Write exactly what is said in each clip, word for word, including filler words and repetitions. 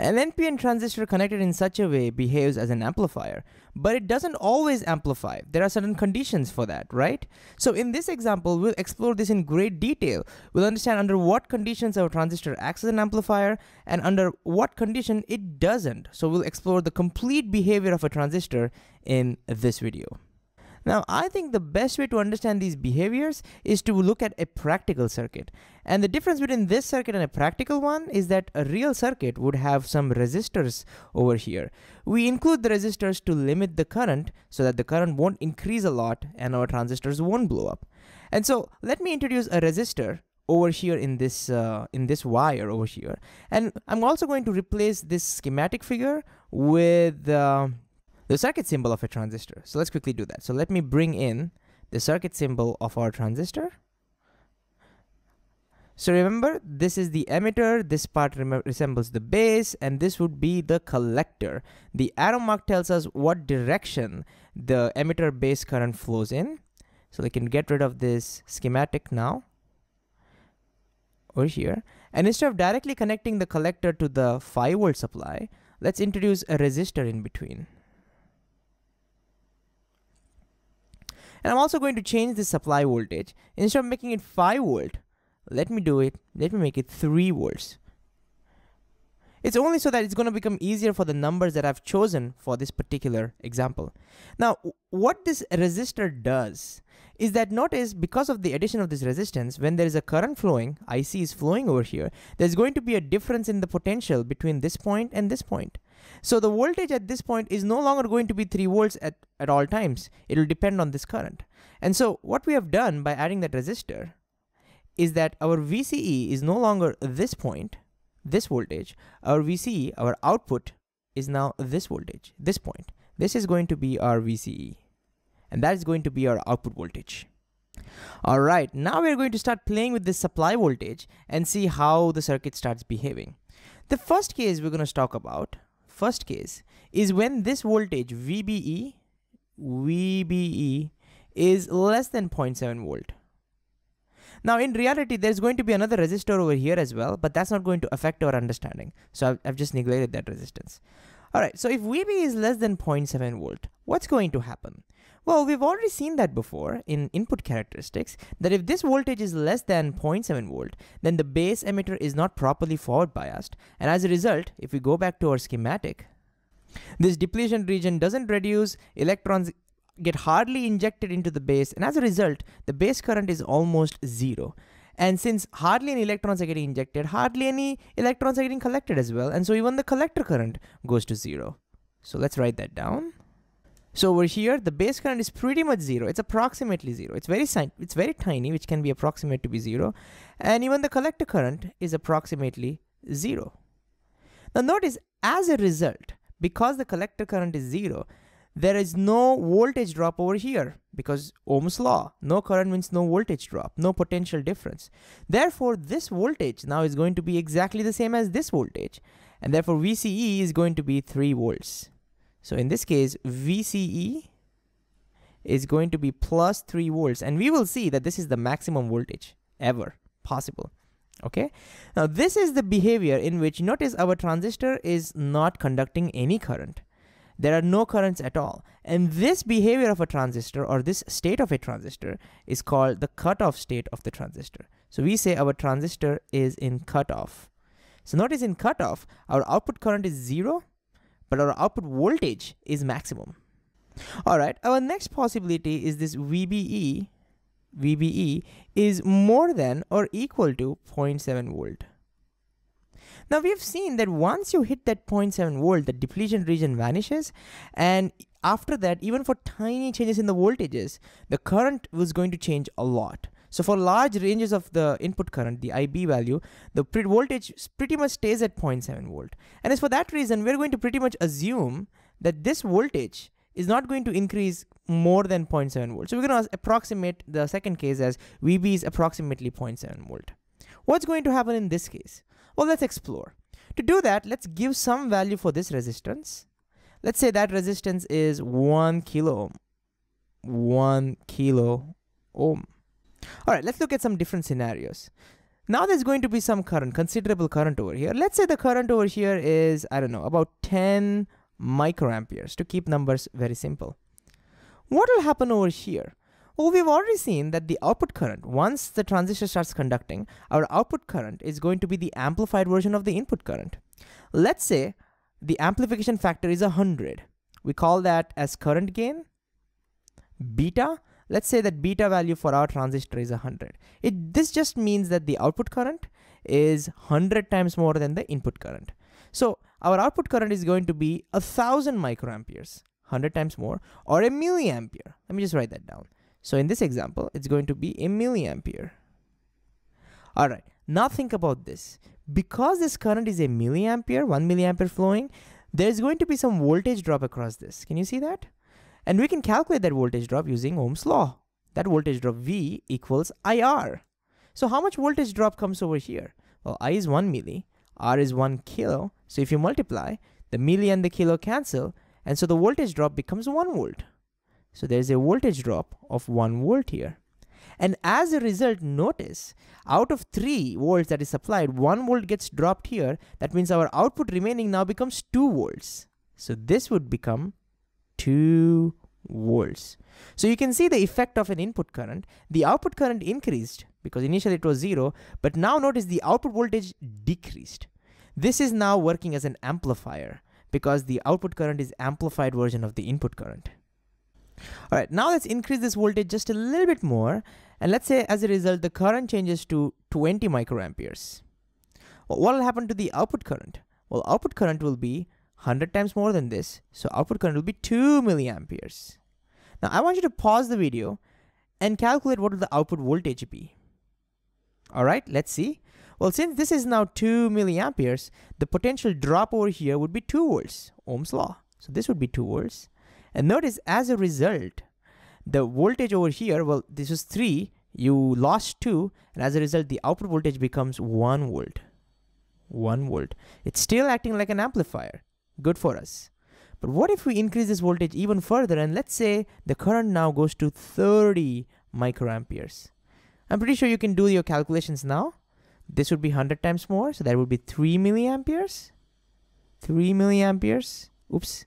An N P N transistor connected in such a way behaves as an amplifier, but it doesn't always amplify. There are certain conditions for that, right? So in this example, we'll explore this in great detail. We'll understand under what conditions our transistor acts as an amplifier and under what condition it doesn't. So we'll explore the complete behavior of a transistor in this video. Now, I think the best way to understand these behaviors is to look at a practical circuit. And the difference between this circuit and a practical one is that a real circuit would have some resistors over here. We include the resistors to limit the current so that the current won't increase a lot and our transistors won't blow up. And so let me introduce a resistor over here in this uh, in this wire over here. And I'm also going to replace this schematic figure with uh, the circuit symbol of a transistor. So let's quickly do that. So let me bring in the circuit symbol of our transistor. So remember, this is the emitter, this part resembles the base, and this would be the collector. The arrow mark tells us what direction the emitter base current flows in. So we can get rid of this schematic now, over here. And instead of directly connecting the collector to the five volt supply, let's introduce a resistor in between. And I'm also going to change the supply voltage. Instead of making it five volt, let me do it, let me make it three volts. It's only so that it's going to become easier for the numbers that I've chosen for this particular example. Now, what this resistor does is that, notice, because of the addition of this resistance, when there is a current flowing, I C is flowing over here, there's going to be a difference in the potential between this point and this point. So the voltage at this point is no longer going to be three volts at, at all times. It will depend on this current. And so what we have done by adding that resistor is that our V C E is no longer this point, this voltage. Our V C E, our output, is now this voltage, this point. This is going to be our V C E. And that is going to be our output voltage. All right, now we're going to start playing with this supply voltage and see how the circuit starts behaving. The first case we're going to talk about First case is when this voltage V B E is less than zero point seven volt. Now in reality, there's going to be another resistor over here as well, but that's not going to affect our understanding. So I've, I've just neglected that resistance. All right, so if V B E is less than zero point seven volt, what's going to happen? Well, we've already seen that before in input characteristics, that if this voltage is less than zero point seven volt, then the base emitter is not properly forward biased. And as a result, if we go back to our schematic, this depletion region doesn't reduce, electrons get hardly injected into the base, and as a result, the base current is almost zero. And since hardly any electrons are getting injected, hardly any electrons are getting collected as well, and so even the collector current goes to zero. So let's write that down. So over here, the base current is pretty much zero. It's approximately zero. It's very, it's very tiny, which can be approximated to be zero. And even the collector current is approximately zero. Now notice, as a result, because the collector current is zero, there is no voltage drop over here because Ohm's law, no current means no voltage drop, no potential difference. Therefore, this voltage now is going to be exactly the same as this voltage. And therefore, V C E is going to be three volts. So in this case, V C E is going to be plus three volts. And we will see that this is the maximum voltage ever possible. Okay. Now, this is the behavior in which, notice, our transistor is not conducting any current. There are no currents at all. And this behavior of a transistor, or this state of a transistor, is called the cutoff state of the transistor. So we say our transistor is in cutoff. So notice, in cutoff, our output current is zero, but our output voltage is maximum. All right, our next possibility is this V B E. V B E is more than or equal to zero point seven volt. Now we've seen that once you hit that zero point seven volt, the depletion region vanishes, and after that, even for tiny changes in the voltages, the current was going to change a lot. So for large ranges of the input current, the I B value, the voltage pretty much stays at zero point seven volt. And it's for that reason, we're going to pretty much assume that this voltage is not going to increase more than zero point seven volt. So we're going to approximate the second case as V B is approximately zero point seven volt. What's going to happen in this case? Well, let's explore. To do that, let's give some value for this resistance. Let's say that resistance is one kilo ohm. one kilo ohm. All right, let's look at some different scenarios. Now there's going to be some current, considerable current over here. Let's say the current over here is, I don't know, about ten microamperes, to keep numbers very simple. What will happen over here? Well, we've already seen that the output current, once the transistor starts conducting, our output current is going to be the amplified version of the input current. Let's say the amplification factor is one hundred. We call that as current gain, beta. Let's say that beta value for our transistor is one hundred. It, this just means that the output current is one hundred times more than the input current. So our output current is going to be one thousand microamperes, one hundred times more, or a milliampere. Let me just write that down. So in this example, it's going to be a milliampere. All right, now think about this. Because this current is a milliampere, one milliampere flowing, there's going to be some voltage drop across this. Can you see that? And we can calculate that voltage drop using Ohm's law. That voltage drop V equals I R. So how much voltage drop comes over here? Well, I is one milli, R is one kilo. So if you multiply, the milli and the kilo cancel, and so the voltage drop becomes one volt. So there's a voltage drop of one volt here. And as a result, notice, out of three volts that is supplied, one volt gets dropped here. That means our output remaining now becomes two volts. So this would become two volts. So you can see the effect of an input current. The output current increased because initially it was zero, but now notice the output voltage decreased. This is now working as an amplifier because the output current is amplified version of the input current. All right, now let's increase this voltage just a little bit more, and let's say as a result the current changes to twenty microamperes. Well, what will happen to the output current? Well, output current will be one hundred times more than this, so output current will be two milliamperes. Now I want you to pause the video and calculate what will the output voltage be. All right, let's see. Well, since this is now two milliamperes, the potential drop over here would be two volts, Ohm's law. So this would be two volts. And notice as a result, the voltage over here, well, this was three, you lost two, and as a result, the output voltage becomes one volt. One volt. It's still acting like an amplifier. Good for us. But what if we increase this voltage even further, and let's say the current now goes to thirty microamperes. I'm pretty sure you can do your calculations now. This would be one hundred times more, so that would be three milliamperes. three milliamperes. Oops.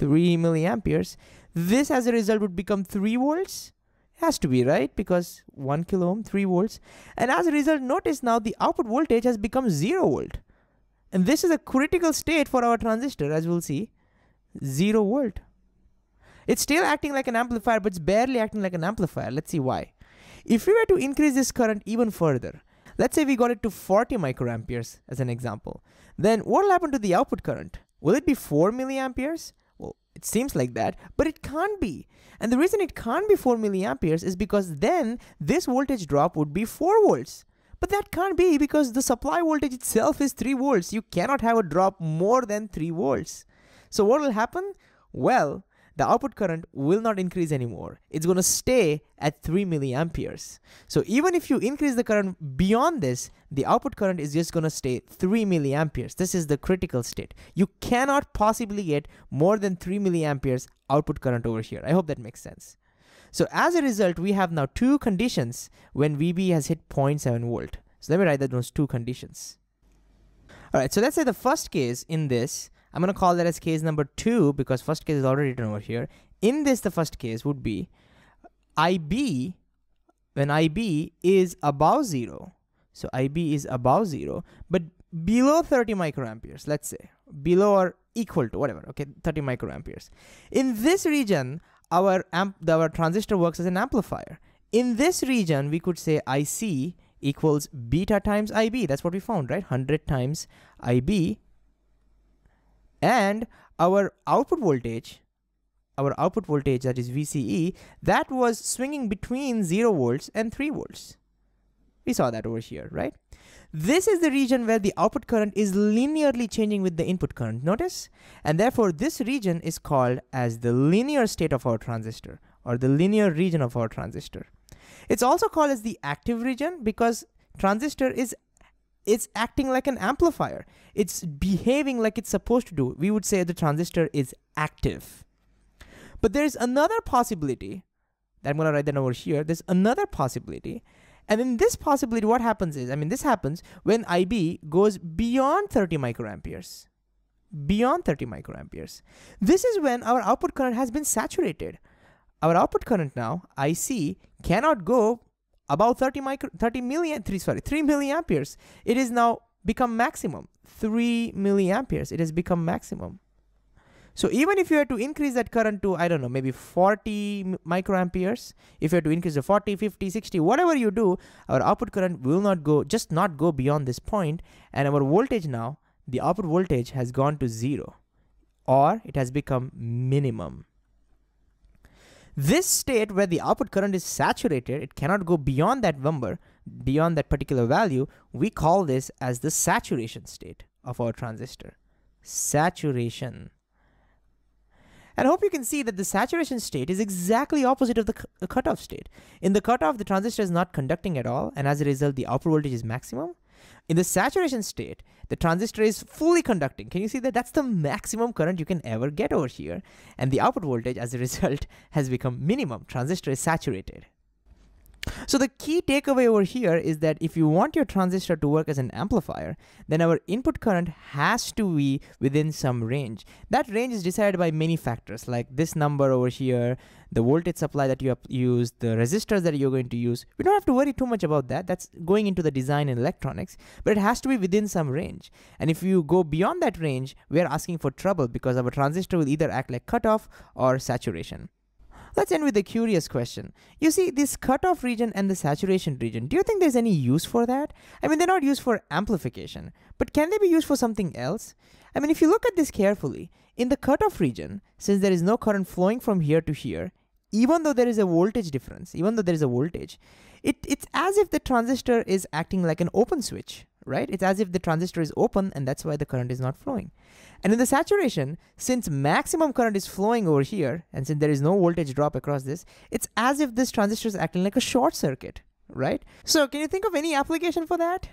three milliamperes. This as a result would become three volts. It has to be, right? Because one kilo ohm, three volts. And as a result, notice now the output voltage has become zero volt. And this is a critical state for our transistor, as we'll see. Zero volt. It's still acting like an amplifier, but it's barely acting like an amplifier. Let's see why. If we were to increase this current even further, let's say we got it to forty microamperes as an example, then what will happen to the output current? Will it be four milliamperes? Well, it seems like that, but it can't be. And the reason it can't be four milliamperes is because then this voltage drop would be four volts. But that can't be because the supply voltage itself is three volts. You cannot have a drop more than three volts. So what will happen? Well, the output current will not increase anymore. It's going to stay at three milliamperes. So even if you increase the current beyond this, the output current is just going to stay three milliamperes. This is the critical state. You cannot possibly get more than three milliamperes output current over here. I hope that makes sense. So as a result, we have now two conditions when V B has hit zero point seven volt. So let me write that those two conditions. All right, so let's say the first case in this, I'm going to call that as case number two because first case is already written over here. In this, the first case would be I B, when I B is above zero. So I B is above zero, but below thirty microamperes, let's say. Below or equal to whatever, okay, thirty microamperes. In this region, Our, amp our transistor works as an amplifier. In this region, we could say I C equals beta times I B. That's what we found, right? one hundred times I B. And our output voltage, our output voltage, that is V C E, that was swinging between zero volts and three volts. We saw that over here, right? This is the region where the output current is linearly changing with the input current, notice? And therefore, this region is called as the linear state of our transistor, or the linear region of our transistor. It's also called as the active region because transistor is it's acting like an amplifier. It's behaving like it's supposed to do. We would say the transistor is active. But there's another possibility that I'm going to write down over here. There's another possibility, And in this possibility, what happens is, I mean, this happens when I B goes beyond thirty microamperes. Beyond thirty microamperes. This is when our output current has been saturated. Our output current now, I C, cannot go above thirty micro, thirty million, three, sorry, three milliamperes. It is now become maximum, three milliamperes. It has become maximum. So even if you had to increase that current to, I don't know, maybe forty microamperes, if you had to increase to forty, fifty, sixty, whatever you do, our output current will not go, just not go beyond this point. And our voltage now, the output voltage has gone to zero, or it has become minimum. This state where the output current is saturated, it cannot go beyond that number, beyond that particular value, we call this as the saturation state of our transistor. Saturation. And I hope you can see that the saturation state is exactly opposite of the, the cutoff state. In the cutoff, the transistor is not conducting at all, and as a result, the output voltage is maximum. In the saturation state, the transistor is fully conducting. Can you see that? That's the maximum current you can ever get over here. And the output voltage, as a result, has become minimum. Transistor is saturated. So the key takeaway over here is that if you want your transistor to work as an amplifier, then our input current has to be within some range. That range is decided by many factors, like this number over here, the voltage supply that you have used, the resistors that you're going to use. We don't have to worry too much about that. That's going into the design and electronics, but it has to be within some range. And if you go beyond that range, we're asking for trouble because our transistor will either act like cutoff or saturation. Let's end with a curious question. You see, this cutoff region and the saturation region, do you think there's any use for that? I mean, they're not used for amplification, but can they be used for something else? I mean, if you look at this carefully, in the cutoff region, since there is no current flowing from here to here, even though there is a voltage difference, even though there is a voltage, it, it's as if the transistor is acting like an open switch, right? It's as if the transistor is open, and that's why the current is not flowing. And in the saturation, since maximum current is flowing over here, and since there is no voltage drop across this, it's as if this transistor is acting like a short circuit, right? So can you think of any application for that?